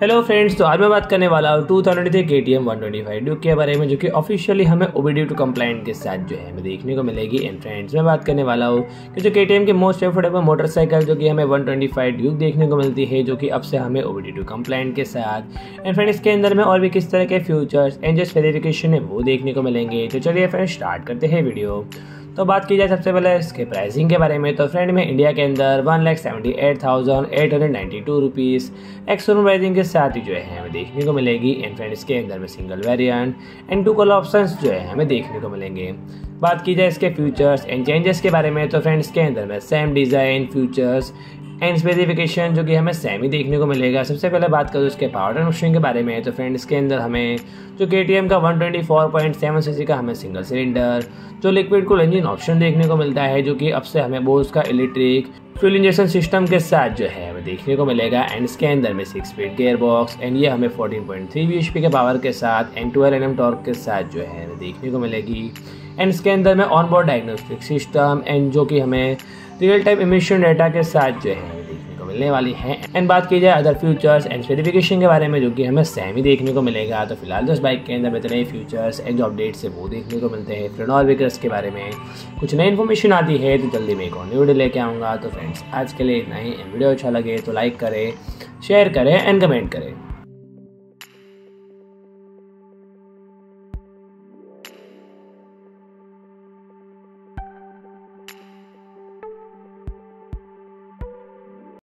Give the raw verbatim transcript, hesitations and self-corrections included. Hello friends, तो आज मैं बात करने वाला हूँ two thousand three K T M one twenty five Duke के बारे में, जो कि ऑफिशियली हमें ओबीडी टू कंप्लाइंट के साथ जो है हमें देखने को मिलेगी। एंड फ्रेंड्स, मैं बात करने वाला हूँ कि जो के टी एम के मोस्ट एफोर्डेबल मोटरसाइकिल जो कि हमें वन ट्वेंटी फाइव ड्यूक देखने को मिलती है, जो कि अब से हमें ओबीडी टू कंप्लाइंट के साथ। एंड फ्रेंड्स, इसके अंदर में और भी किस तरह के फ्यूचर्स एंड जस्ट वेरिफिकेशन है वो देखने को मिलेंगे। तो चलिए फ्रेंड्स, स्टार्ट करते हैं वीडियो। तो बात की जाए सबसे पहले इसके प्राइसिंग के बारे में, तो फ्रेंड में इंडिया के अंदर one lakh seventy eight thousand eight hundred ninety two rupees ex showroom pricing के साथ ही जो है हमें देखने को मिलेगी। एंड फ्रेंड, इसके अंदर में single variant and two colour options जो है हमें देखने को मिलेंगे। बात की जाए इसके फ्यूचर्स एंड चेंजेस के बारे में, तो फ्रेंड इसके अंदर में same design, features and specification जो कि हमें सेम ही देखने को मिलेगा। सबसे पहले बात करूँ इसके पावर ट्रांसमिशन के बारे में, तो फ्रेंड इसके अंदर हमें जो के टी एम का one twenty four point seven CC का हमें सिंगल सिलेंडर जो लिक्विड कूल इंजन ऑप्शन देखने को मिलता है, जो कि अब से हमें बोस का इलेक्ट्रिक फ्यूल इंजेक्शन सिस्टम के साथ जो है हमें देखने को मिलेगा। एंड इसके अंदर में six speed gear box and ये हमें फोर्टीन पॉइंट थ्री bhp के पावर के साथ एंड ट्वेल्व एनएम टॉर्क के साथ जो है हमें देखने को मिलेगी। एंड इसके अंदर में on board diagnostic system and जो कि हमें रियल टाइम इमिशन डाटा के साथ जो है देखने को मिलने वाली है। एंड बात की जाए अदर फ्यूचर्स एंड स्पेसिफिकेशन के बारे में, जो कि हमें सेम ही देखने को मिलेगा। तो फिलहाल तो इस बाइक के अंदर इतने ही फ्यूचर्स एंड अपडेट्स है वो देखने को मिलते हैं। फ्रेंड, और व्हीकल्स के बारे में कुछ नई इन्फॉर्मेशन आती है तो जल्दी मैं एक और वीडियो लेके आऊँगा। तो फ्रेंड्स, आज के लिए इतना ही। वीडियो अच्छा लगे तो लाइक करें, शेयर करें एंड कमेंट करें।